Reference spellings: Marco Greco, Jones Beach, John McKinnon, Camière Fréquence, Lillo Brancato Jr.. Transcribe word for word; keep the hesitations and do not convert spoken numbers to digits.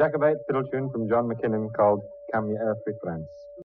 Jacobite fiddle tune from John McKinnon called Camière Fréquence.